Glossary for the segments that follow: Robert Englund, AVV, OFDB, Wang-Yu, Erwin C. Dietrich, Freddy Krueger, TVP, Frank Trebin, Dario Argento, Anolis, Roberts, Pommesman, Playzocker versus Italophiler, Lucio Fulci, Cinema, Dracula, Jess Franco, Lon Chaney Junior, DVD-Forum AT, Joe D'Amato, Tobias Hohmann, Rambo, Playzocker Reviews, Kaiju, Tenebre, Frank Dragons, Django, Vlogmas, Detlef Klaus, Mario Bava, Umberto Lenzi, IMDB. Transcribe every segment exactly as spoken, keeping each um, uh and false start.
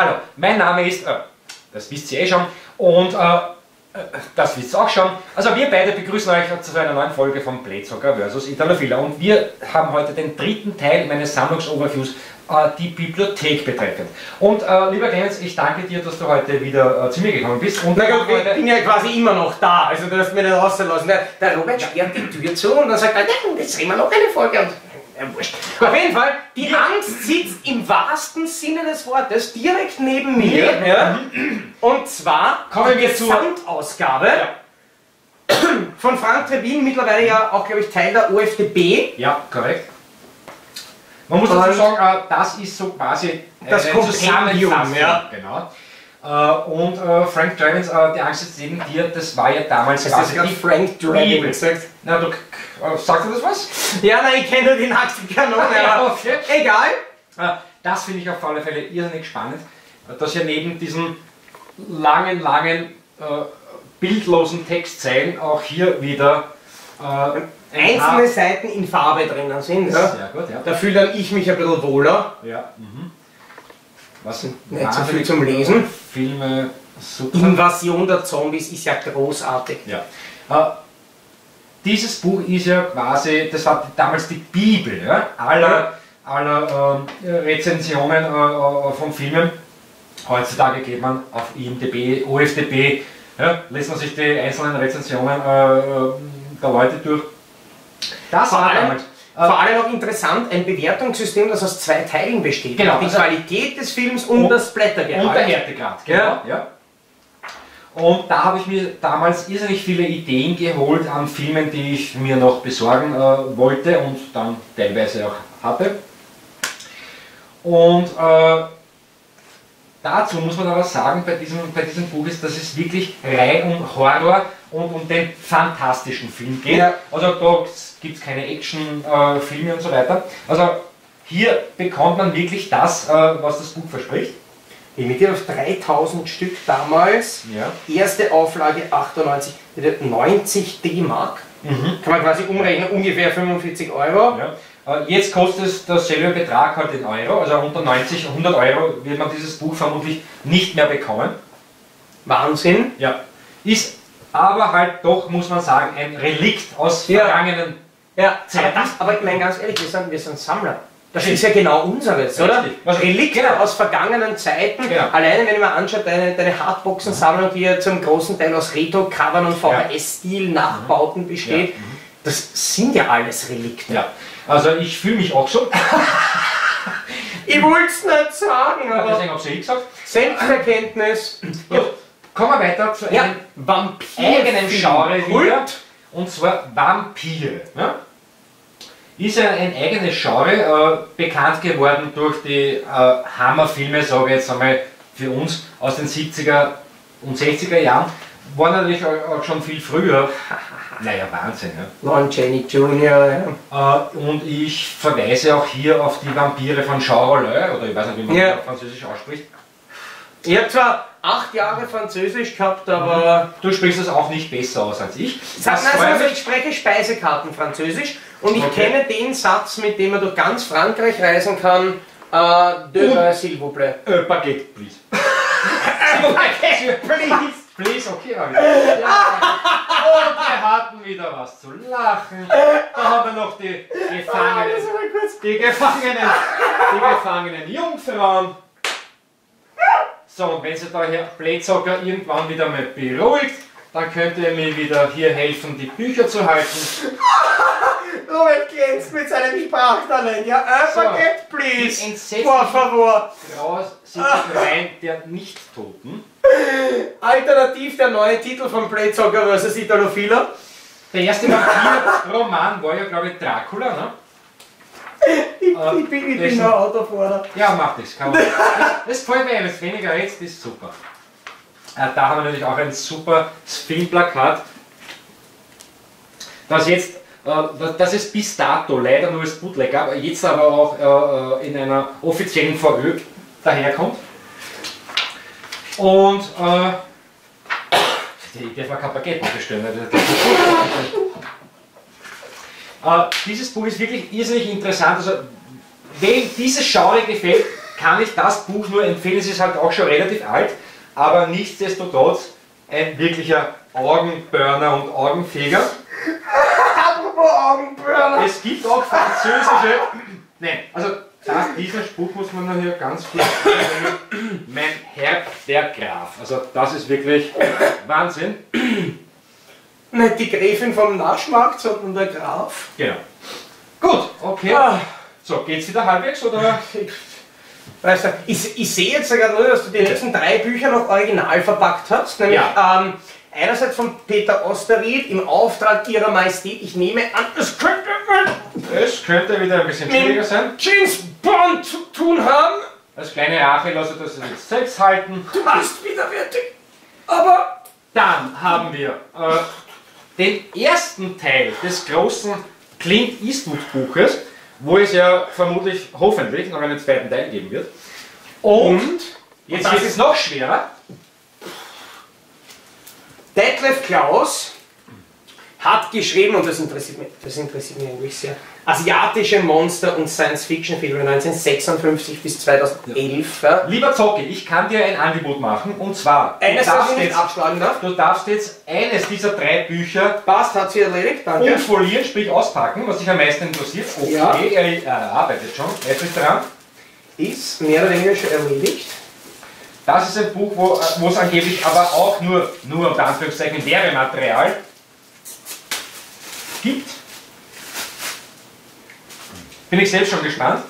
Hallo, mein Name ist, äh, das wisst ihr eh schon, und äh, das wisst ihr auch schon. Also wir beide begrüßen euch zu einer neuen Folge von Playzocker versus Italophiler. Und wir haben heute den dritten Teil meines Sammlungsoverviews, äh, die Bibliothek betreffend. Und äh, lieber Clemens, ich danke dir, dass du heute wieder äh, zu mir gekommen bist. Und na gut, ich bin ja quasi immer noch da, also du darfst mir nicht auslassen lassen. Der, der Robert sperrt die Tür zu und dann sagt er, nein, jetzt sehen wir noch eine Folge. Und wurscht. Auf jeden Fall, die Angst sitzt im wahrsten Sinne des Wortes direkt neben mir. Ja. Und zwar kommen wir zur Gesamtausgabe ja. von Frank Trebin, mittlerweile ja auch, glaube ich, Teil der O F D B. Ja, korrekt. Man muss dazu sagen, das ist so quasi das äh, Zusammenfassung. Ja. Genau. Uh, und uh, Frank Dragons, uh, die Angst jetzt neben dir, das war ja damals das quasi die Frank Dragon gesagt. Na, du, uh, sagst du das was? Ja, nein, ich kenne die nackte Kanone, aber okay. Egal. Uh, das finde ich auf alle Fälle irrsinnig spannend, dass ja neben diesen langen, langen, uh, bildlosen Textzeilen auch hier wieder uh, einzelne Seiten in Farbe drinnen sind. Ja? Sehr gut, ja. Da fühle dann ich mich ein bisschen wohler. Ja. Mhm. Was sind nicht so viel zum Lesen. Filme, super. Invasion der Zombies ist ja großartig. Ja. Äh, dieses Buch ist ja quasi, das war damals die Bibel ja? aller, aller äh, Rezensionen äh, von Filmen. Heutzutage geht man auf I M D B, O F D B, ja? Lässt man sich die einzelnen Rezensionen äh, der Leute durch. Das war damals. Vor allem auch interessant, ein Bewertungssystem, das aus zwei Teilen besteht. Genau. Die also Qualität des Films und, und das Blättergehalt. Und der Härtegrad. Genau. Ja. Ja. Und da habe ich mir damals irrsinnig viele Ideen geholt an Filmen, die ich mir noch besorgen äh, wollte und dann teilweise auch hatte. Und äh, dazu muss man aber sagen, bei diesem, bei diesem Buch ist, dass es wirklich rein um Horror und um den fantastischen Film geht. Ja. Also da gibt es keine Action-Filme äh, und so weiter. Also hier bekommt man wirklich das, äh, was das Buch verspricht. Ich mit dir auf dreitausend Stück damals, ja. Erste Auflage achtundneunzig, neunzig D-Mark. Mhm. Kann man quasi umrechnen, ungefähr fünfundvierzig Euro. Ja. Jetzt kostet es derselbe Betrag halt in Euro, also unter neunzig, hundert Euro wird man dieses Buch vermutlich nicht mehr bekommen. Wahnsinn. Ja. Ist aber halt doch, muss man sagen, ein Relikt aus ja. vergangenen ja. Zeiten. Aber, das, aber ich meine ganz ehrlich, wir sind, wir sind Sammler. Das ist ja genau unseres, oder? Was Relikt genau. aus vergangenen Zeiten. Genau. Alleine wenn man anschaut, deine, deine Hardboxen-Sammlung, die ja zum großen Teil aus Retro-Covern und V H S-Stil-Nachbauten ja. besteht, ja. mhm. das sind ja alles Relikte. Ja. Also ich fühle mich auch so. Ich wollte es nicht sagen, aber deswegen habe ich es eh gesagt. Selbsterkenntnis. Ja. Kommen wir weiter zu einem ja. Vampir-eigenen Genre wieder. Und zwar Vampire. Ja? Ist ja ein eigenes Genre, äh, bekannt geworden durch die äh, Hammerfilme, sage ich jetzt einmal für uns, aus den siebziger und sechziger Jahren. War natürlich auch schon viel früher. Naja, Wahnsinn. Ja. Lon Chaney Junior Ja. Äh, und ich verweise auch hier auf die Vampire von Charolais, oder ich weiß nicht, wie man ja. Französisch ausspricht. Ich habe zwar acht Jahre Französisch gehabt, aber mhm. du sprichst das auch nicht besser aus als ich. Sag, nein, also ich spreche Speisekarten Französisch und ich okay. kenne den Satz, mit dem man durch ganz Frankreich reisen kann. Uh, deux uh, s'il vous plaît. Uh, Baguette, please. Baguette, please. Please, okay, war wieder. Und wir hatten wieder was zu lachen. Da haben wir noch die Gefangenen, die Gefangenen, die Gefangenen Jungfrauen. So, und wenn sich da Herr Playzocker irgendwann wieder mal beruhigt, dann könnt ihr mir wieder hier helfen, die Bücher zu halten. Robert glänzt mit seinem Sprachtalent. Ja, forget so, please. Por favor. Graus sind die rein der Nicht-Toten. Alternativ der neue Titel von Playzocker versus Italophiler. Der erste Vampir-Roman war ja, glaube ich, Dracula, ne? Ich, äh, ich bin, ich bin nur Autofahrer. Ja, macht nichts. Kann man nicht. Das gefällt mir eines weniger jetzt, ist super. Äh, da haben wir natürlich auch ein super Filmplakat, das jetzt, äh, das ist bis dato leider nur als Bootleg, aber jetzt aber auch äh, in einer offiziellen V Ö daherkommt. Und äh, ich darf mir kein Paket noch bestellen. äh, dieses Buch ist wirklich irrsinnig interessant. Also, wem dieses Genre gefällt, kann ich das Buch nur empfehlen. Es ist halt auch schon relativ alt, aber nichtsdestotrotz ein wirklicher Augenburner und Augenfeger. Augenburner. Es gibt auch französische... Nein, also das, diesen Spruch muss man noch hier ganz kurz sagen. Mein Herr, der Graf. Also das ist wirklich Wahnsinn. Nicht die Gräfin vom Naschmarkt, sondern der Graf. Genau. Gut, okay. Ah. So, geht's wieder halbwegs, oder? Weißt du, ich, ich sehe jetzt sogar nur, dass du die letzten drei Bücher noch original verpackt hast. Nämlich ja. ähm, einerseits von Peter Osterried im Auftrag ihrer Majestät. Ich nehme an, es könnte, es könnte wieder ein bisschen schwieriger sein. James Bond zu tun haben. Als kleine Rache lasse ich das jetzt selbst halten. Du machst widerwärtig. Aber dann haben wir äh, den ersten Teil des großen Clint Eastwood-Buches, wo es ja vermutlich, hoffentlich, noch einen zweiten Teil geben wird. Und, und jetzt wird es noch schwerer. Detlef Klaus hat geschrieben, und das interessiert mich, das interessiert mich eigentlich sehr, asiatische Monster und Science-Fiction-Filme neunzehnhundertsechsundfünfzig bis zweitausendelf. Ja. Ja. Lieber Zocki, ich kann dir ein Angebot machen, und zwar... Eines, du darfst, jetzt, abschlagen darf. du darfst jetzt eines dieser drei Bücher... Passt, hat sie erledigt, danke. ...umfolieren, sprich auspacken, was dich am meisten interessiert. Okay, ja. er äh, arbeitet schon, er ist dran. Ist mehr oder weniger schon erledigt. Das ist ein Buch, wo, wo es angeblich aber auch nur, nur unter Anführungszeichen, Werbematerial gibt. Bin ich selbst schon gespannt.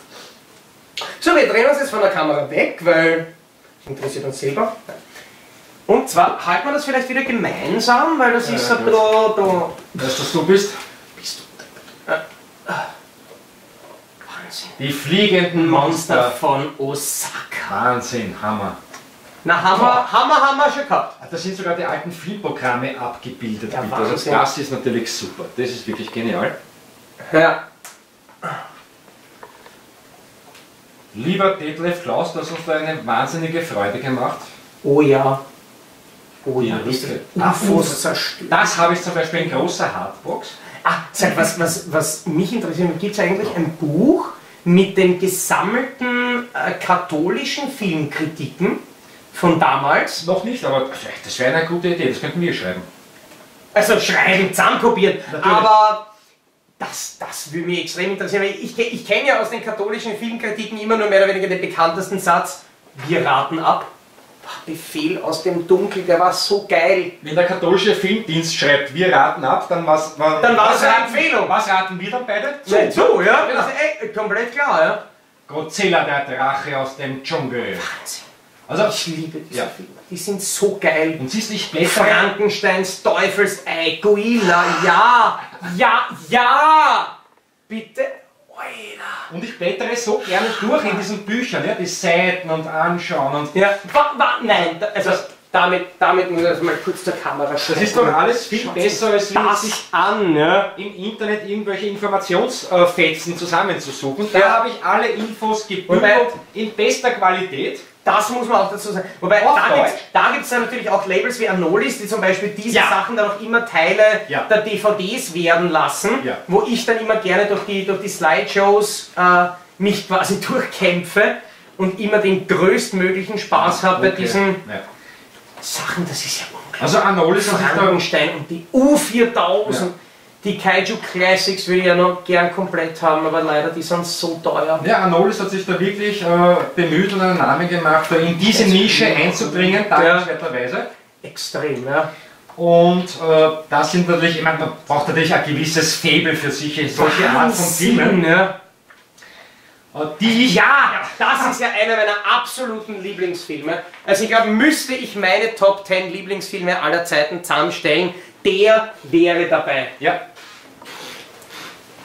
So, wir drehen uns jetzt von der Kamera weg, weil interessiert uns selber. Und zwar halten wir das vielleicht wieder gemeinsam, weil das ja, ist ja, ein bisschen... Da. Weißt du, dass du bist? Bist du... Ah. Ah. Wahnsinn. Die fliegenden Monster, Monster von Osaka. Wahnsinn, Hammer. Na, Hammer, oh. Hammer, Hammer schon gehabt. Da sind sogar die alten Filmprogramme abgebildet. Ja, also das ist natürlich super. Das ist wirklich genial. Ja. Lieber Detlef Klaus, du hast uns da eine wahnsinnige Freude gemacht. Oh ja. Oh ja. Das habe ich zum Beispiel in großer Hardbox. Ah, sag, was, was, was mich interessiert, gibt es eigentlich ein Buch mit den gesammelten äh, katholischen Filmkritiken von damals? Noch nicht, aber das wäre eine gute Idee, das könnten wir schreiben. Also schreiben, zusammenkopieren, aber... Das, das würde mich extrem interessieren, weil ich, ich kenne ja aus den katholischen Filmkritiken immer nur mehr oder weniger den bekanntesten Satz, wir raten ab. Befehl aus dem Dunkel, der war so geil. Wenn der katholische Filmdienst schreibt, wir raten ab, dann war es war, dann war's eine Empfehlung. Was raten wir dann beide? So, ja, so ja, genau. Das ist ey, komplett klar, ja. Godzilla, der Drache aus dem Dschungel. Wahnsinn. Also, ich liebe diese ja. Filme, die sind so geil. Und siehst du nicht besser? Frankensteins Teufelsei, Gorilla, ja, ja, ja! Bitte, Alter. Und ich blättere so gerne durch in diesen Büchern, ja, die Seiten und anschauen und... Ja, wa, wa, nein, also damit, damit muss ich also mal kurz zur Kamera schreiben. Das ist doch alles viel besser, als wenn man sich an, ja, im Internet irgendwelche Informationsfetzen zusammenzusuchen. Da ja. habe ich alle Infos gebündelt in bester Qualität. Das muss man auch dazu sagen. Wobei, auf da gibt es da natürlich auch Labels wie Anolis, die zum Beispiel diese ja. Sachen dann auch immer Teile ja. der D V Ds werden lassen, ja. wo ich dann immer gerne durch die, durch die Slideshows äh, mich quasi durchkämpfe und immer den größtmöglichen Spaß ja. habe okay. bei diesen ja. Sachen. Das ist ja unglaublich. Also Anolis und Frankenstein und die U viertausend, ja. die Kaiju Classics will ich ja noch gern komplett haben, aber leider die sind so teuer. Ja, Anolis hat sich da wirklich äh, bemüht und einen Namen gemacht, da in diese das Nische einzubringen, dankenswerterweise. Extrem, ja. Und äh, das sind natürlich, ich meine, man braucht natürlich ein gewisses Faible für sich in solche Wahnsinn, Art von Filmen. Ja. Die ich, ja, das ist ja einer meiner absoluten Lieblingsfilme. Also ich glaube, müsste ich meine Top zehn Lieblingsfilme aller Zeiten zusammenstellen, der wäre dabei. Ja.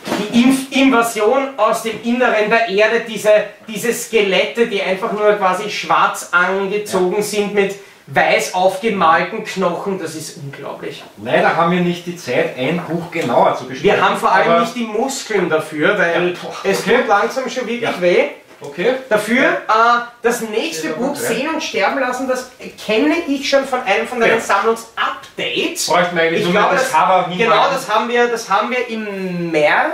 Die Inf Invasion aus dem Inneren der Erde, diese, diese Skelette, die einfach nur quasi schwarz angezogen ja. sind mit weiß aufgemalten Knochen, das ist unglaublich. Leider haben wir nicht die Zeit, ein Buch genauer zu besprechen. Wir haben vor allem nicht die Muskeln dafür, weil ja, boah, es okay. tut langsam schon wirklich ja. weh. Okay. Dafür ja. äh, das nächste ja, Buch, Sehen und Sterben lassen, das kenne ich schon von einem von deinen ja. Sammlungsupdates. Ich glaube, das, das, genau, das haben wir, das haben wir im März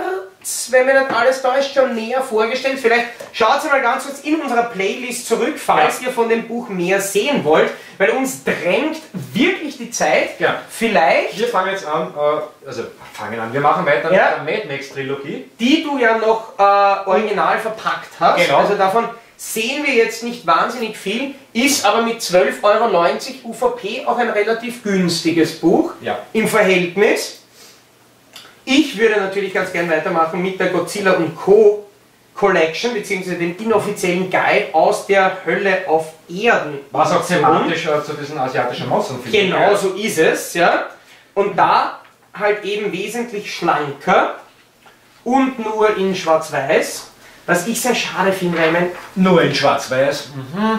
wenn mir nicht alles täuscht, schon näher vorgestellt. Vielleicht schaut ihr mal ganz kurz in unserer Playlist zurück, falls ja. ihr von dem Buch mehr sehen wollt, weil uns drängt wirklich die Zeit. Ja. Vielleicht... Wir fangen jetzt an, äh, also fangen an, wir machen weiter ja. mit der Mad Max Trilogie. Die du ja noch äh, original verpackt hast. Genau. Also davon sehen wir jetzt nicht wahnsinnig viel, ist aber mit zwölf Euro neunzig U V P auch ein relativ günstiges Buch ja. im Verhältnis. Ich würde natürlich ganz gern weitermachen mit der Godzilla und Co. Collection, beziehungsweise dem inoffiziellen Guide aus der Hölle auf Erden. Was auch thematisch zu diesen asiatischen Monstern findet. Genau, so ist es, ja. Und da halt eben wesentlich schlanker und nur in Schwarz-Weiß, was ich sehr schade finde, weil man nur in Schwarz-Weiß. Mhm.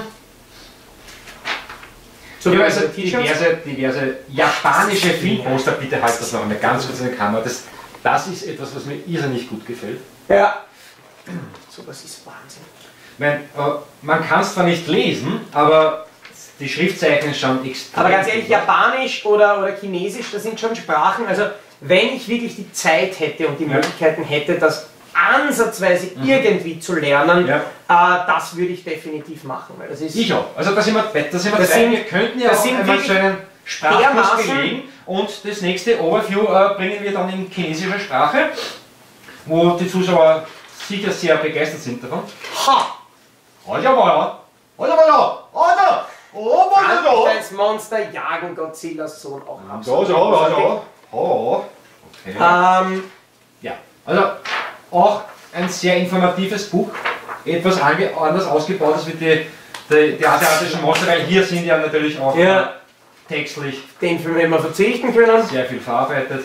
So diverse, diverse, diverse japanische Filmposter, bitte halt das noch mal ganz kurz in der Kamera. Das, das ist etwas, was mir irrsinnig gut gefällt. Ja. So, das ist Wahnsinn. Mein, äh, man kann es zwar nicht lesen, aber die Schriftzeichen schon extrem. Aber ganz ehrlich, gut. Japanisch oder, oder Chinesisch, das sind schon Sprachen. Also, wenn ich wirklich die Zeit hätte und die ja. Möglichkeiten hätte, das ansatzweise mhm. irgendwie zu lernen, ja. äh, das würde ich definitiv machen. Weil das ist ich auch. Also da sind wir, da sind wir, das sind, wir könnten ja auch einmal so einen Sprachkurs belegen und das nächste Overview äh, bringen wir dann in chinesischer Sprache, wo die Zuschauer sicher sehr begeistert sind davon. Ha! Oder mal, oder mal, oder! Oh, mal das Monster jagen Godzillas Sohn auch ab. So, so, so, so. Okay. Ähm, ja, also. Auch ein sehr informatives Buch, etwas anders ausgebaut als die, die, die asiatischen Monster, weil hier sind ja natürlich auch ja. textlich. Den Film hätten wir verzichten können. Sehr viel verarbeitet.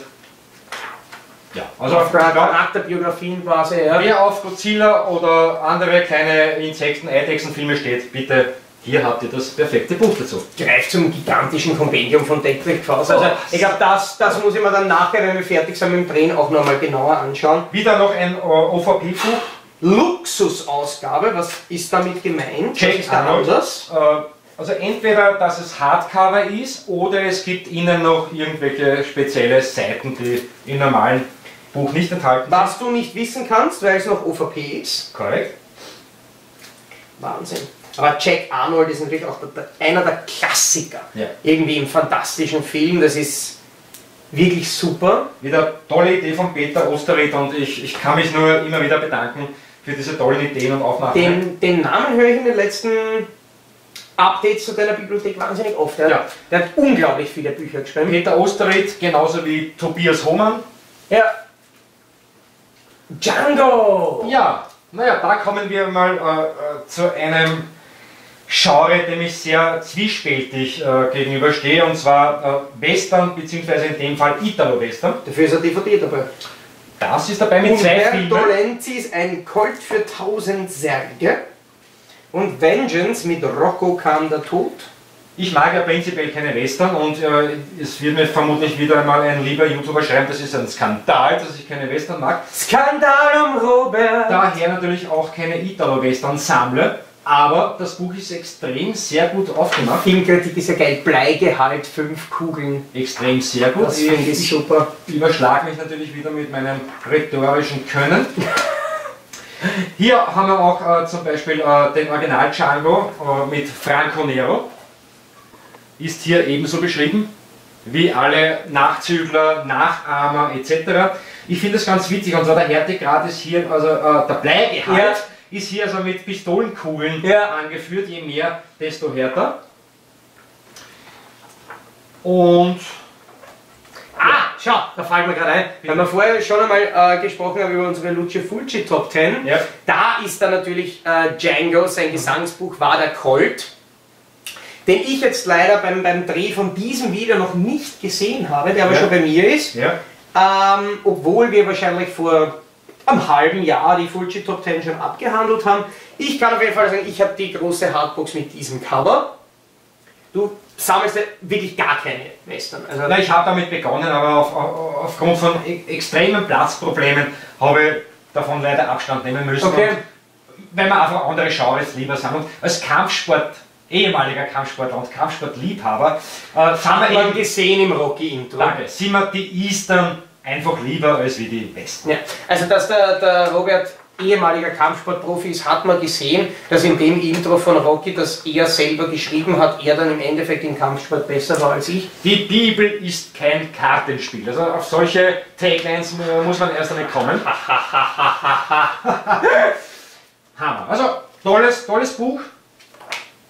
Ja, also auf Charakterbiografien quasi. Ja. Wer auf Godzilla oder andere kleine Insekten, Eidechsenfilme steht, bitte. Hier habt ihr das perfekte Buch dazu. Greift zum gigantischen Kompendium von Dietrich fast. Also ich glaube, das, das muss ich mir dann nachher, wenn wir fertig sind mit dem Drehen, auch nochmal genauer anschauen. Wieder noch ein O V P-Buch. Luxusausgabe, was ist damit gemeint? Check ist da anders? Also entweder, dass es Hardcover ist, oder es gibt innen noch irgendwelche spezielle Seiten, die im normalen Buch nicht enthalten sind. Was du nicht wissen kannst, weil es noch O V P ist. Korrekt. Wahnsinn. Aber Jack Arnold ist natürlich auch der, einer der Klassiker, ja. irgendwie im fantastischen Film, das ist wirklich super. Wieder tolle Idee von Peter Osterried und ich, ich kann mich nur immer wieder bedanken für diese tollen Ideen und Aufnahmen. Den, den Namen höre ich in den letzten Updates zu deiner Bibliothek wahnsinnig oft. Der, ja. der hat unglaublich viele Bücher geschrieben. Peter Osterried, genauso wie Tobias Hohmann. Ja. Django! Ja, naja, da kommen wir mal äh, äh, zu einem Genre, dem ich sehr zwiespältig äh, gegenüberstehe, und zwar äh, Western, beziehungsweise in dem Fall Italo-Western. Dafür ist ein D V D dabei. Das ist dabei mit und zwei Filmen. Umberto Lenzi ist ein Colt für tausend Särge und Vengeance mit Rocco kam der Tod. Ich mag ja prinzipiell keine Western und äh, es wird mir vermutlich wieder einmal ein lieber YouTuber schreiben, das ist ein Skandal, dass ich keine Western mag. Skandal um Robert! Daher natürlich auch keine Italo-Western sammle. Aber das Buch ist extrem sehr gut aufgemacht. Filmkritik ist ja geil. Bleigehalt, fünf Kugeln. Extrem sehr gut. Das finde ich super. Ich überschlage mich natürlich wieder mit meinem rhetorischen Können. Hier haben wir auch äh, zum Beispiel äh, den Original Django äh, mit Franco Nero. Ist hier ebenso beschrieben wie alle Nachzügler, Nachahmer et cetera. Ich finde das ganz witzig, und zwar der Härtegrad ist hier, also äh, der Bleigehalt. Ja. Ist hier also mit Pistolenkugeln ja. angeführt, je mehr, desto härter. Und... Ah, schau, da fallen wir gerade ein. Bitte. Weil wir vorher schon einmal äh, gesprochen haben über unsere Lucio Fulci Top zehn. Ja. Da ist dann natürlich äh, Django, sein Gesangsbuch war der Colt, den ich jetzt leider beim, beim Dreh von diesem Video noch nicht gesehen habe, der aber ja. schon bei mir ist. Ja. Ähm, obwohl wir wahrscheinlich vor... am halben Jahr die Fulci Top zehn schon abgehandelt haben. Ich kann auf jeden Fall sagen, ich habe die große Hardbox mit diesem Cover. Du sammelst ja wirklich gar keine Western. Also na, ich habe damit begonnen, aber auf, auf, aufgrund von extremen Platzproblemen habe ich davon leider Abstand nehmen müssen. Okay. Wenn man einfach andere Genres lieber sammelt. Als Kampfsport, ehemaliger Kampfsportler und Kampfsportliebhaber, äh, haben wir eben gesehen im Rocky-Intro. Danke. Sind wir die Eastern einfach lieber als wie die Besten. Ja, also dass der, der Robert ehemaliger Kampfsportprofi ist, hat man gesehen, dass in dem Intro von Rocky, das er selber geschrieben hat, er dann im Endeffekt im Kampfsport besser war als ich. Die Bibel ist kein Kartenspiel. Also auf solche Taglines muss man erst einmal kommen. Hammer. Also tolles, tolles Buch.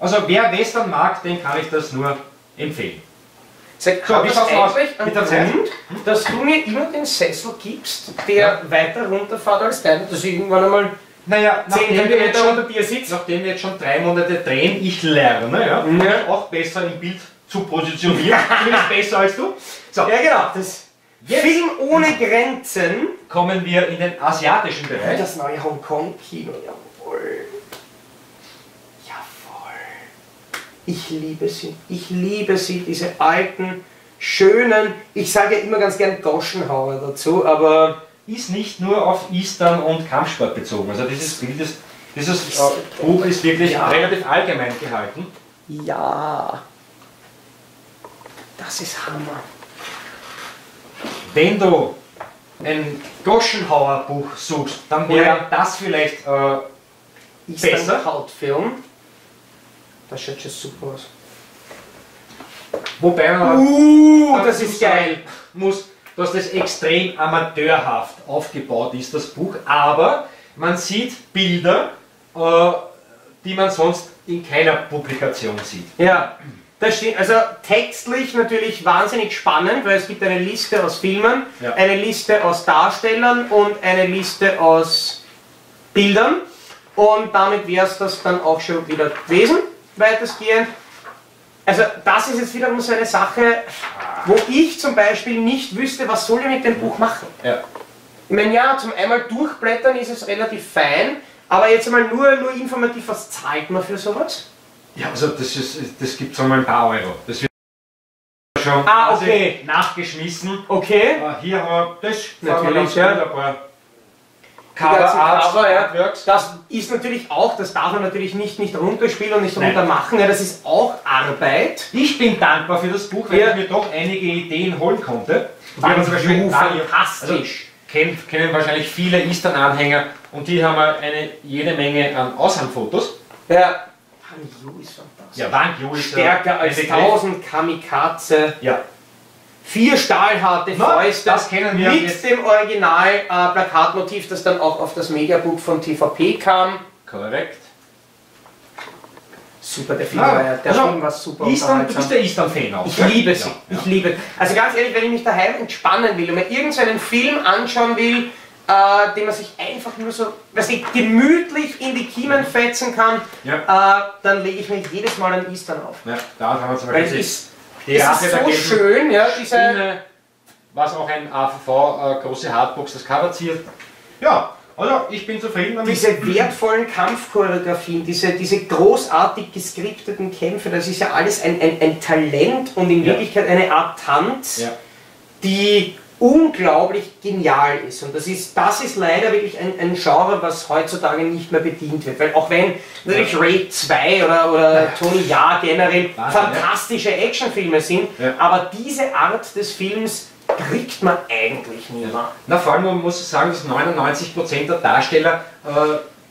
Also wer Western mag, den kann ich das nur empfehlen. So, wie schaut es aus mit der Zeit? Dass du mir immer den Sessel gibst, der ja. weiter runterfährt als dein, dass ich irgendwann einmal naja, zehn Millimeter unter dir sitzt. Nachdem wir jetzt schon drei Monate drehen, ich lerne, ja, ja. auch besser im Bild zu positionieren. Zumindest besser als du. So. Ja genau. Das Jetzt Film ohne Grenzen. Kommen wir in den asiatischen Bereich. Das neue Hongkong-Kino, jawohl. Jawohl. Ich liebe sie. Ich liebe sie, diese alten, schönen, ich sage ja immer ganz gern Goschenhauer dazu, aber ist nicht nur auf Eastern und Kampfsport bezogen. Also dieses Bild, ist, dieses Buch ist wirklich ja. relativ allgemein gehalten. Ja. Das ist Hammer. Wenn du ein Goschenhauer-Buch suchst, dann wäre ja. das vielleicht äh, ist besser. Hautfilm. Das schaut schon super aus. Wobei man uh, das ist geil. Muss, dass das extrem amateurhaft aufgebaut ist, das Buch. Aber man sieht Bilder, äh, die man sonst in keiner Publikation sieht. Ja. Das steht, also textlich natürlich wahnsinnig spannend, weil es gibt eine Liste aus Filmen, ja. eine Liste aus Darstellern und eine Liste aus Bildern. Und damit wäre es das dann auch schon wieder gewesen, weitestgehend. Also das ist jetzt wiederum so eine Sache, wo ich zum Beispiel nicht wüsste, was soll ich mit dem Buch machen. Ja. Ich meine, ja, zum einmal durchblättern ist es relativ fein, aber jetzt einmal nur, nur informativ, was zahlt man für sowas? Ja, also das, ist, das gibt es einmal ein paar Euro. Das wird schon ah, okay. nachgeschmissen. Okay. Uh, hier haben wir das. Natürlich, ja. Ein paar Cover Arts, Cover, ja. Artworks. Das ist natürlich auch, das darf man natürlich nicht, nicht runterspielen und nicht runter machen. Ja, das ist auch Arbeit. Ich bin dankbar für das Buch, weil ja. ich mir doch einige Ideen holen konnte. Wir haben zum Beispiel Dario, fantastisch. Also, kennen, kennen wahrscheinlich viele Eastern-Anhänger und die haben eine, jede Menge an Aushandfotos. Ja. Wang-Yu ist fantastisch. Ja, Wang-Yu ist stärker als tausend Kamikaze. Ja. Vier stahlharte no, Fäuste. Das kennen wir. Mit jetzt. Dem Original-Plakatmotiv, äh, das dann auch auf das Mediabook von T V P kam. Korrekt. Super, der Film, ja. war, der also, Film war super. Eastern, du bist der Eastern-Fan auch. Ich liebe sie. Ja. Ich liebe. Also ganz ehrlich, wenn ich mich daheim entspannen will und mir irgendeinen Film anschauen will, Uh, den man sich einfach nur so, weiß ich, gemütlich in die Kiemen fetzen kann, ja. uh, dann lege ich mir jedes Mal einen Eastern auf. Ja, da haben wir zum Beispiel es ist so schön, ja, diese... Was auch ein A V V, uh, große Hardbox, das Cover ziert. Ja, also ich bin zufrieden damit. Diese wertvollen Kampfchoreografien, diese, diese großartig geskripteten Kämpfe, das ist ja alles ein, ein, ein Talent und in ja. Wirklichkeit eine Art Tanz, ja. die... unglaublich genial ist. Und das ist, das ist leider wirklich ein, ein Genre, was heutzutage nicht mehr bedient wird. Weil auch wenn natürlich ja. Raid zwei oder, oder ja. Tony Jaa generell Wahnsinn, fantastische ja. Actionfilme sind, ja. aber diese Art des Films kriegt man eigentlich nicht mehr. Na, vor allem man muss sagen, dass neunundneunzig Prozent der Darsteller äh,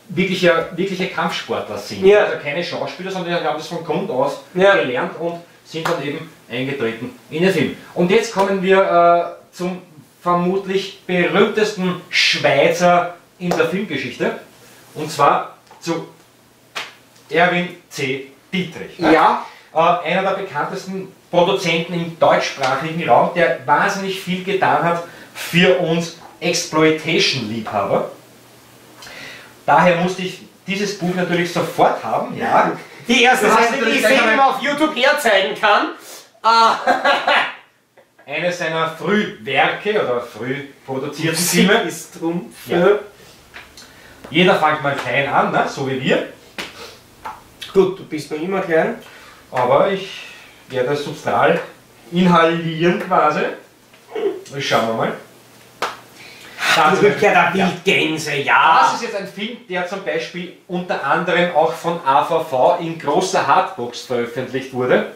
wirkliche, wirkliche Kampfsportler sind. Ja. Also keine Schauspieler, sondern die haben das von Grund aus ja. gelernt und sind dann eben eingetreten in den Film. Und jetzt kommen wir äh, zum vermutlich berühmtesten Schweizer in der Filmgeschichte, und zwar zu Erwin C. Dietrich. Ja. Äh, einer der bekanntesten Produzenten im deutschsprachigen Raum, der wahnsinnig viel getan hat für uns Exploitation-Liebhaber. Daher musste ich dieses Buch natürlich sofort haben. Ja. Die erste Seite, die ich selber auf YouTube herzeigen kann. Eines seiner Frühwerke oder früh produzierten Filme ist Trumpf. Ja. Jeder fängt mal klein an, ne? So wie wir. Gut, du bist noch immer klein. Aber ich werde das Substrat inhalieren quasi. Schauen wir mal. Das ist ja der Wildgänse, ja. Das ist jetzt ein Film, der zum Beispiel unter anderem auch von A V V in großer Hardbox veröffentlicht wurde.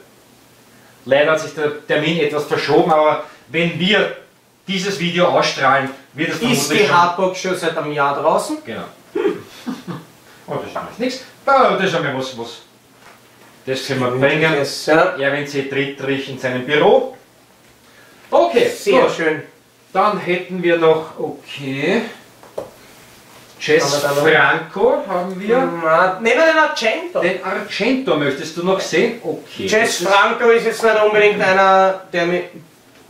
Leider hat sich der Termin etwas verschoben, aber wenn wir dieses Video ausstrahlen, wird es vermutlich schon... Ist die Hardbox schon seit einem Jahr draußen? Genau. Oh, das ist jetzt nichts. Da, das haben wir was, was. Das können wir bringen. Erwin C. Dietrich in seinem Büro. Okay, sehr gut. Schön. Dann hätten wir noch, okay, Jess Franco haben wir. Nehmen wir den Argento. Den Argento möchtest du noch sehen? Okay. Jess Franco ist jetzt nicht unbedingt einer, der mich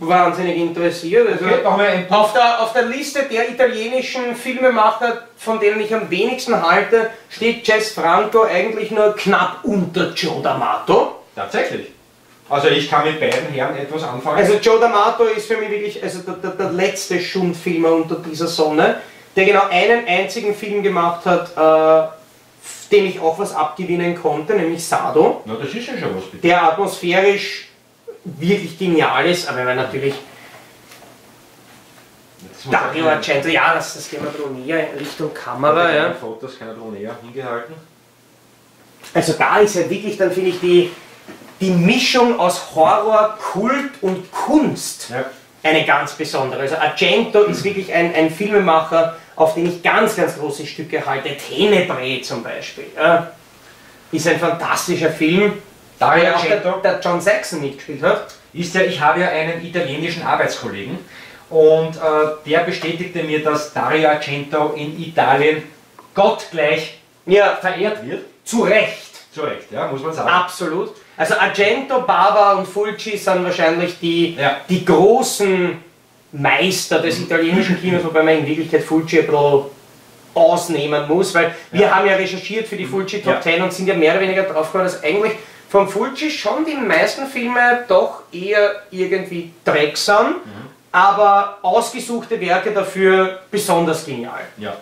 wahnsinnig interessiert. Also okay. auf, der, auf der Liste der italienischen Filmemacher, von denen ich am wenigsten halte, steht Jess Franco eigentlich nur knapp unter Joe D'Amato. Tatsächlich. Also ich kann mit beiden Herren etwas anfangen. Also Joe D'Amato ist für mich wirklich also der, der, der letzte Schundfilmer unter dieser Sonne, der genau einen einzigen Film gemacht hat, äh, dem ich auch was abgewinnen konnte, nämlich Sado. Na, das ist ja schon was. Bitte. Der atmosphärisch wirklich genial ist, aber wenn natürlich Dario Argento, ja, das, das gehen wir drum näher in Richtung Kamera. Ja. Fotos kann er drum näher hingehalten. Also da ist ja wirklich, dann finde ich die, die Mischung aus Horror, Kult und Kunst ja. eine ganz besondere. Also Argento mhm. ist wirklich ein, ein Filmemacher, auf den ich ganz, ganz große Stücke halte. Tenebre zum Beispiel. Ja. Ist ein fantastischer Film. Da ja auch der, der John Saxon mitgespielt hat. Ist ja, ich habe ja einen italienischen Arbeitskollegen und äh, der bestätigte mir, dass Dario Argento in Italien gottgleich ja. verehrt wird. Zu Recht. Zu Recht, ja, muss man sagen. Absolut. Also Argento, Bava und Fulci sind wahrscheinlich die, ja. die großen Meister des italienischen Kinos, wobei man in Wirklichkeit Fulci ein bisschen ausnehmen muss, weil ja. wir haben ja recherchiert für die Fulci Top ja. zehn und sind ja mehr oder weniger draufgekommen, dass eigentlich von Fulci schon die meisten Filme doch eher irgendwie Dreck sind, mhm. aber ausgesuchte Werke dafür besonders genial. Ja.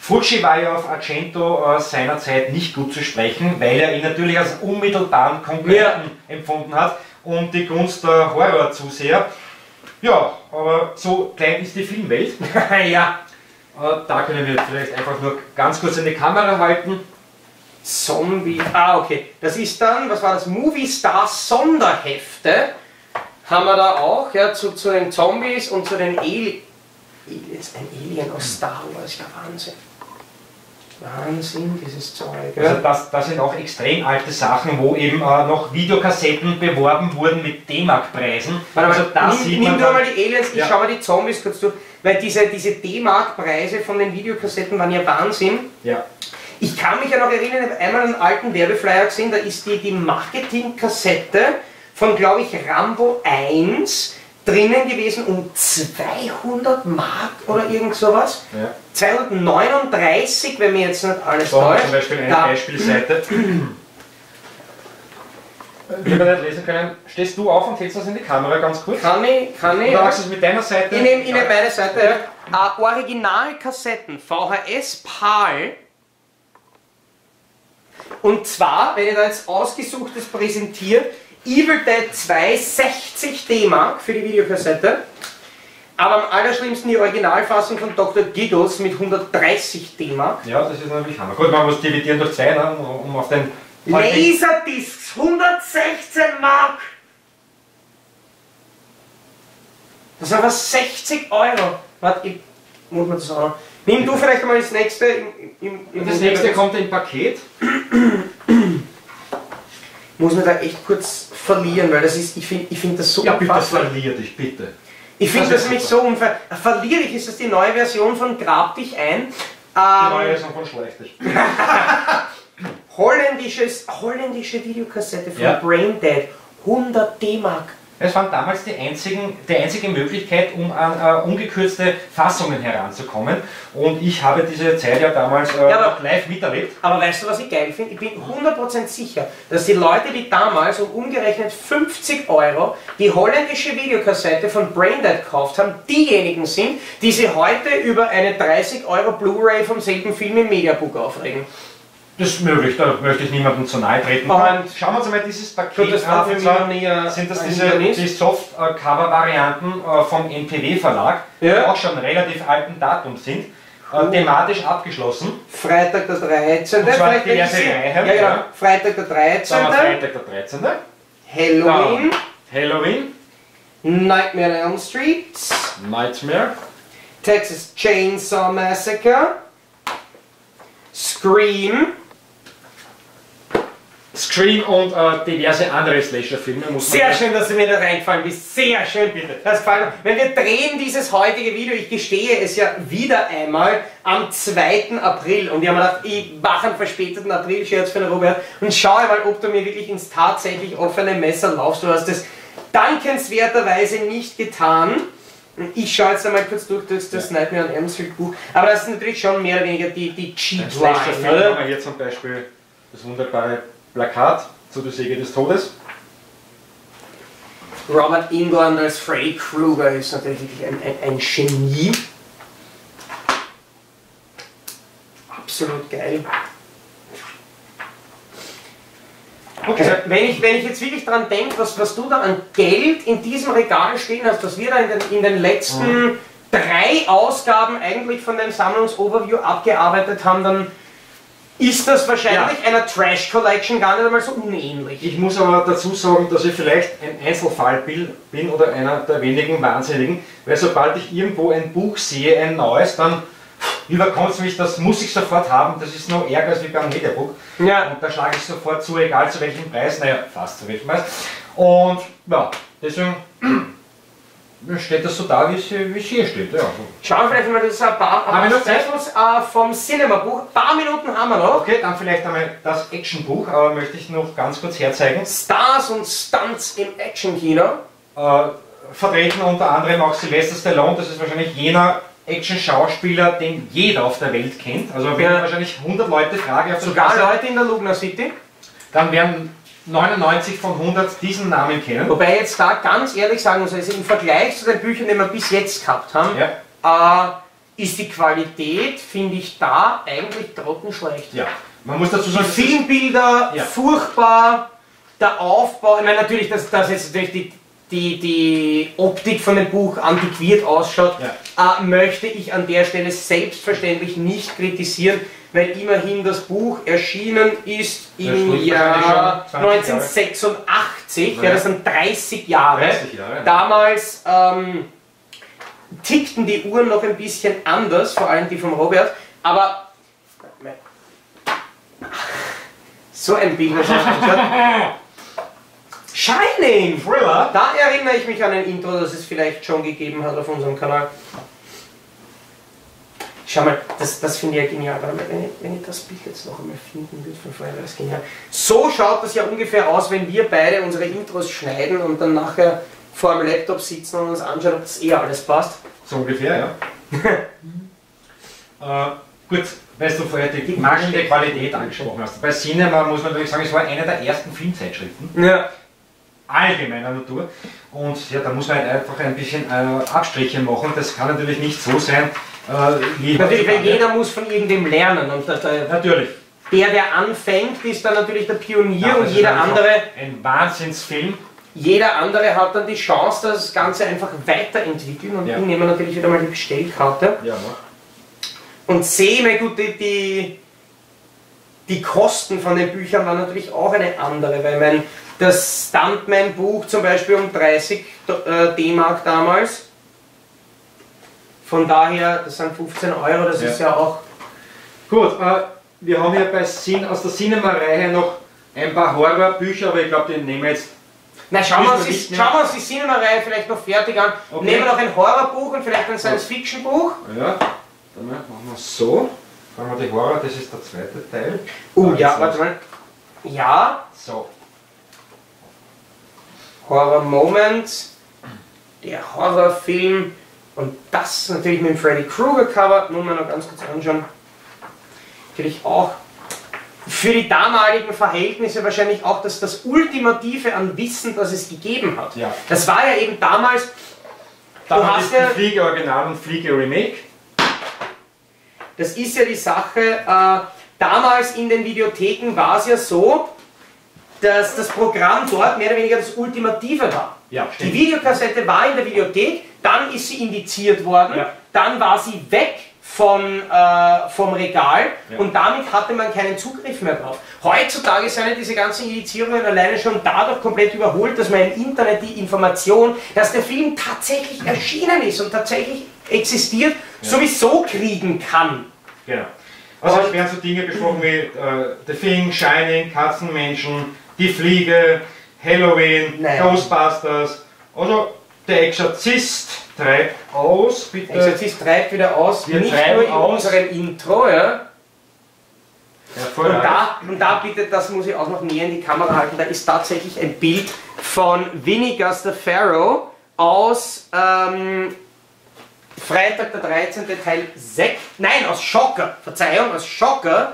Fulci war ja auf Argento äh, seinerzeit nicht gut zu sprechen, weil er ihn natürlich als unmittelbaren Konkurrenten ja. empfunden hat und die Gunst der Horrorzuseher. Ja, aber so klein ist die Filmwelt. ja. Äh, da können wir vielleicht einfach nur ganz kurz in die Kamera halten. Zombie, ah okay, das ist dann, was war das, Movie Star Sonderhefte, haben wir da auch, ja, zu, zu den Zombies und zu den Aliens, ein Alien aus Star Wars, ja Wahnsinn, Wahnsinn, dieses Zeug. Ja. Also das, das sind auch extrem alte Sachen, wo eben äh, noch Videokassetten beworben wurden mit D-Mark-Preisen. Also das nimm, nimm nur mal die Aliens, ich ja. schau mal die Zombies kurz durch, weil diese, diese D-Mark-Preise von den Videokassetten waren ja Wahnsinn. Ja. Ich kann mich ja noch erinnern, ich habe einmal einen alten Werbeflyer gesehen, da ist die, die Marketingkassette von, glaube ich, Rambo eins drinnen gewesen um zweihundert Mark oder irgend sowas. Ja. zweihundertneununddreißig, wenn mir jetzt nicht alles so, täuscht. Zum Beispiel eine da. Beispielseite. Wenn wir nicht lesen können, stehst du auf und hältst das in die Kamera ganz kurz. Kann ich, kann ich. Du machst es mit deiner Seite. Ich nehme nehm meine Seite. Ja. Uh, Originalkassetten, V H S-P A L. Und zwar, wenn ich da jetzt Ausgesuchtes präsentiere, Evil Dead zwei, sechzig D-Mark für die Videokassette, aber am allerschlimmsten die Originalfassung von Doktor Giggles mit hundertdreißig D-Mark. Ja, das ist natürlich Hammer. Gut, man muss dividieren durch zwei, ne, um auf den... Laserdiscs, hundertsechzehn Mark! Das sind aber sechzig Euro. Warte, ich muss mir das auch... Nimm du vielleicht mal das nächste. Im, im, im das nächste das kommt im Paket. Muss man da echt kurz verlieren, weil das ist, ich finde ich find das so unfassbar. Ja, bitte verlier dich, bitte. Ich finde das, das mich so unfair. Verlier dich, ist das die neue Version von Grab dich ein? Ähm, die neue Version von Schleich dich. Holländisches, holländische Videokassette von ja. Braindead, hundert D-Mark. Das waren damals die, einzigen, die einzige Möglichkeit, um an äh, ungekürzte Fassungen heranzukommen. Und ich habe diese Zeit ja damals äh, ja, aber, live miterlebt. Aber weißt du, was ich geil finde? Ich bin hundert Prozent sicher, dass die Leute, die damals um umgerechnet fünfzig Euro die holländische Videokassette von Braindead gekauft haben, diejenigen sind, die sie heute über eine dreißig Euro Blu-ray vom selben Film im Mediabook aufregen. Das ist möglich, da möchte ich niemandem zu nahe treten. Und schauen wir uns mal dieses Paket das an. Das sind das diese die Soft-Cover-Varianten vom M P W Verlag, ja. die auch schon relativ alten Datum sind, cool. thematisch abgeschlossen. Freitag der dreizehnte. Und zwar diverse Reihen. Ja, ja. Freitag der dreizehnte. Freitag der dreizehnte. Halloween. Halloween. Nightmare on Elm Street, Nightmare, Texas Chainsaw Massacre, Scream, Scream und äh, diverse andere Slasher-Filme. Sehr man schön, dass du mir da reingefallen bist. Sehr schön, bitte. Das war, wenn wir drehen dieses heutige Video, ich gestehe es ja wieder einmal, am zweiten April. Und ich habe mir gedacht, ich mache einen verspäteten April-Scherz für den Robert und schaue mal, ob du mir wirklich ins tatsächlich offene Messer laufst. Du hast es dankenswerterweise nicht getan. Ich schaue jetzt einmal kurz durch das, das ja. Nightmare on Elm Street Buch. Aber das ist natürlich schon mehr oder weniger die, die Cheat-Line, oder? Haben wir hier zum Beispiel das wunderbare Plakat zu der Säge des Todes. Robert Englund als Freddy Krueger ist natürlich wirklich ein, ein, ein Genie. Absolut geil. Okay. Also, wenn, ich, wenn ich jetzt wirklich dran denke, was, was du da an Geld in diesem Regal stehen hast, was wir da in den, in den letzten mhm. drei Ausgaben eigentlich von dem Sammlungsoverview abgearbeitet haben, dann ist das wahrscheinlich ja. einer Trash-Collection gar nicht einmal so unähnlich. Ich muss aber dazu sagen, dass ich vielleicht ein Einzelfall bin oder einer der wenigen Wahnsinnigen, weil sobald ich irgendwo ein Buch sehe, ein neues, dann überkommt es mich, das muss ich sofort haben, das ist noch ärger als wie beim Mediabook. Ja. Und da schlage ich sofort zu, egal zu welchem Preis, naja, fast zu welchem Preis. Und ja, deswegen steht das so da, wie es hier steht. Ja. Schauen wir vielleicht mal, das ist ein paar äh, vom Cinema-Buch. Ein paar Minuten haben wir noch. Okay, dann vielleicht einmal das Action-Buch, aber möchte ich noch ganz kurz herzeigen. Stars und Stunts im Action-Kino. Äh, vertreten unter anderem auch Sylvester Stallone, das ist wahrscheinlich jener Action-Schauspieler, den jeder auf der Welt kennt. Also wenn ja. wahrscheinlich hundert Leute fragen, auf sogar Klasse, Leute in der Lugner City, dann werden neunundneunzig von hundert diesen Namen kennen. Wobei jetzt da ganz ehrlich sagen muss, also im Vergleich zu den Büchern, die wir bis jetzt gehabt haben, ja. äh, ist die Qualität, finde ich, da eigentlich grottenschlecht. Ja. Man muss dazu sagen, die Filmbilder, ja. furchtbar, der Aufbau, ich meine natürlich, dass, dass jetzt natürlich die, die, die Optik von dem Buch antiquiert ausschaut, ja. äh, möchte ich an der Stelle selbstverständlich nicht kritisieren. Weil immerhin das Buch erschienen ist im Jahr neunzehnhundertsechsundachtzig, ja, das sind dreißig Jahre. dreißig Jahre. Damals ähm, tickten die Uhren noch ein bisschen anders, vor allem die von Robert, aber so ein Bild. Shining! Thriller! Da erinnere ich mich an ein Intro, das es vielleicht schon gegeben hat auf unserem Kanal. Schau mal, das, das finde ich ja genial. Warte mal, wenn ich, wenn ich das Bild jetzt noch einmal finden würde von vorher, wäre das genial. So schaut das ja ungefähr aus, wenn wir beide unsere Intros schneiden und dann nachher vor einem Laptop sitzen und uns anschauen, ob das eh alles passt. So ungefähr, ja. äh, gut, weißt du, vorher die mangelnde Qualität angesprochen hast. Bei Cinema muss man natürlich sagen, es war eine der ersten Filmzeitschriften. Ja. Allgemeiner Natur. Und ja, da muss man einfach ein bisschen äh, Abstriche machen. Das kann natürlich nicht so sein. Äh, natürlich, weil jeder muss von irgendem lernen. Und das, äh, natürlich. Der, der anfängt, ist dann natürlich der Pionier, ja, und jeder andere... Ein Wahnsinnsfilm. Jeder andere hat dann die Chance, das Ganze einfach weiterentwickeln. Und ja. ich nehme natürlich wieder mal die Bestellkarte. Ja. Und sehe, meine Güte, die, die, die Kosten von den Büchern waren natürlich auch eine andere. Weil mein, das Stuntman-Buch zum Beispiel um dreißig D-Mark damals... Von daher, das sind fünfzehn Euro, das ja. ist ja auch... Gut, äh, wir haben hier bei Sin aus der Cinema-Reihe noch ein paar Horrorbücher, aber ich glaube, die nehmen wir jetzt... Na, schauen wir uns die, die Cinema-Reihe vielleicht noch fertig an. Okay. Nehmen wir noch ein Horrorbuch und vielleicht ein Science-Fiction-Buch. Ja, dann machen wir es so. Fangen wir die Horror, das ist der zweite Teil. Oh uh, ja, warte mal. Ja. So. Horror-Moment. Der Horrorfilm. Und das natürlich mit dem Freddy Krueger Cover, nur mal noch ganz kurz anschauen, natürlich auch für die damaligen Verhältnisse wahrscheinlich auch das, das Ultimative an Wissen, das es gegeben hat. Ja. Das war ja eben damals, damals du hast ja... Fliege Original und Fliege Remake. Das ist ja die Sache, äh, damals in den Videotheken war es ja so, dass das Programm dort mehr oder weniger das Ultimative war. Ja, die Videokassette war in der Videothek, dann ist sie indiziert worden, ja. dann war sie weg vom, äh, vom Regal, ja, und damit hatte man keinen Zugriff mehr drauf. Heutzutage sind ja diese ganzen Indizierungen alleine schon dadurch komplett überholt, dass man im Internet die Information, dass der Film tatsächlich erschienen ist und tatsächlich existiert, ja, sowieso kriegen kann. Genau. Also es werden so Dinge besprochen wie äh, The Thing, Shining, Katzenmenschen, Die Fliege, Halloween, nein, Ghostbusters, also der Exorzist treibt aus, bitte. Exorzist treibt wieder aus, wir nicht nur in aus unserem Intro, ja? Ja, und, da, und da bitte, das muss ich auch noch näher in die Kamera halten, da ist tatsächlich ein Bild von Winnie Guster Pharaoh aus ähm, Freitag der dreizehnte Teil sechs, nein, aus Schocker, Verzeihung, aus Schocker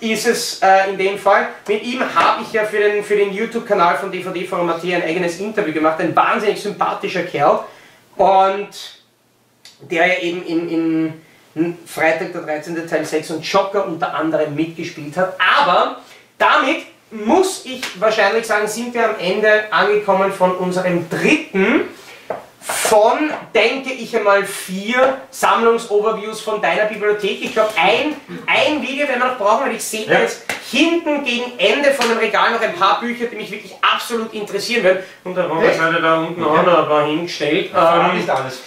ist es äh, in dem Fall. Mit ihm habe ich ja für den, für den YouTube-Kanal von D V D-Forum A T ein eigenes Interview gemacht, ein wahnsinnig sympathischer Kerl, und der ja eben in, in, in Freitag der dreizehnte Teil sechs und Schocker unter anderem mitgespielt hat. Aber damit muss ich wahrscheinlich sagen, sind wir am Ende angekommen von unserem dritten von, denke ich einmal, vier Sammlungsoverviews von deiner Bibliothek. Ich glaube, ein, ein Video werden wir noch brauchen, weil ich sehe ja jetzt hinten gegen Ende von dem Regal noch ein paar Bücher, die mich wirklich absolut interessieren werden. Und der Robert hat ja da unten auch noch ein paar hingestellt. Ähm, nicht alles.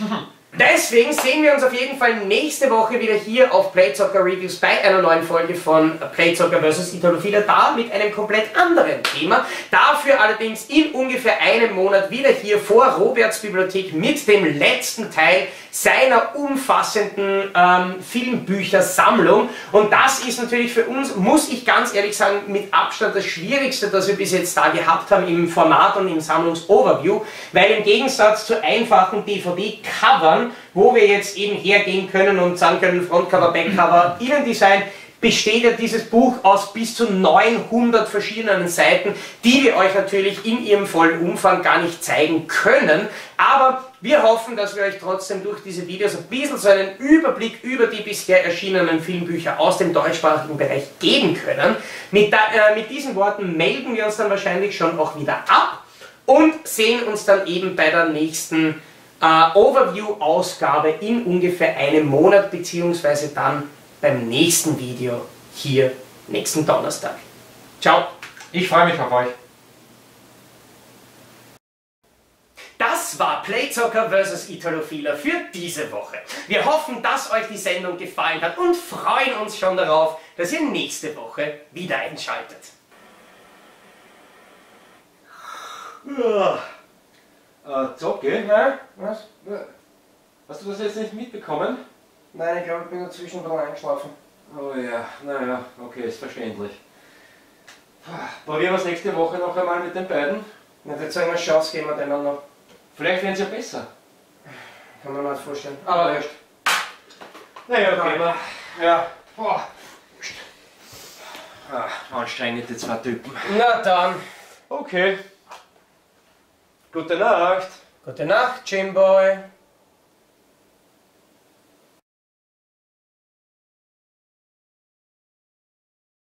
Deswegen sehen wir uns auf jeden Fall nächste Woche wieder hier auf Playzocker Reviews bei einer neuen Folge von Playzocker versus Italophiler, da mit einem komplett anderen Thema. Dafür allerdings in ungefähr einem Monat wieder hier vor Roberts Bibliothek mit dem letzten Teil seiner umfassenden ähm, Filmbüchersammlung. Und das ist natürlich für uns, muss ich ganz ehrlich sagen, mit Abstand das Schwierigste, das wir bis jetzt da gehabt haben im Format und im Sammlungsoverview, weil im Gegensatz zu einfachen D V D-Covern, wo wir jetzt eben hergehen können und sagen können, Frontcover, Backcover, Innendesign, besteht ja dieses Buch aus bis zu neunhundert verschiedenen Seiten, die wir euch natürlich in ihrem vollen Umfang gar nicht zeigen können. Aber wir hoffen, dass wir euch trotzdem durch diese Videos ein bisschen so einen Überblick über die bisher erschienenen Filmbücher aus dem deutschsprachigen Bereich geben können. Mit, da, äh, mit diesen Worten melden wir uns dann wahrscheinlich schon auch wieder ab und sehen uns dann eben bei der nächsten äh, Overview-Ausgabe in ungefähr einem Monat, beziehungsweise dann beim nächsten Video hier nächsten Donnerstag. Ciao. Ich freue mich auf euch. Das war Playzocker versus Italophiler für diese Woche. Wir hoffen, dass euch die Sendung gefallen hat und freuen uns schon darauf, dass ihr nächste Woche wieder einschaltet. Äh, Zocke? Nein, was? Hast du das jetzt nicht mitbekommen? Nein, ich glaube, ich bin dazwischen dran eingeschlafen. Oh ja, naja, okay, ist verständlich. Probieren wir es nächste Woche noch einmal mit den beiden. Na, jetzt sagen wir eine Chance, geben wir denen noch. Vielleicht werden sie ja besser. Kann man mir nicht vorstellen. Aber erst. Naja, okay. Nein. Ja. Boah. Ah, anstrengende zwei Typen. Na dann. Okay. Gute Nacht. Gute Nacht, Jimboy.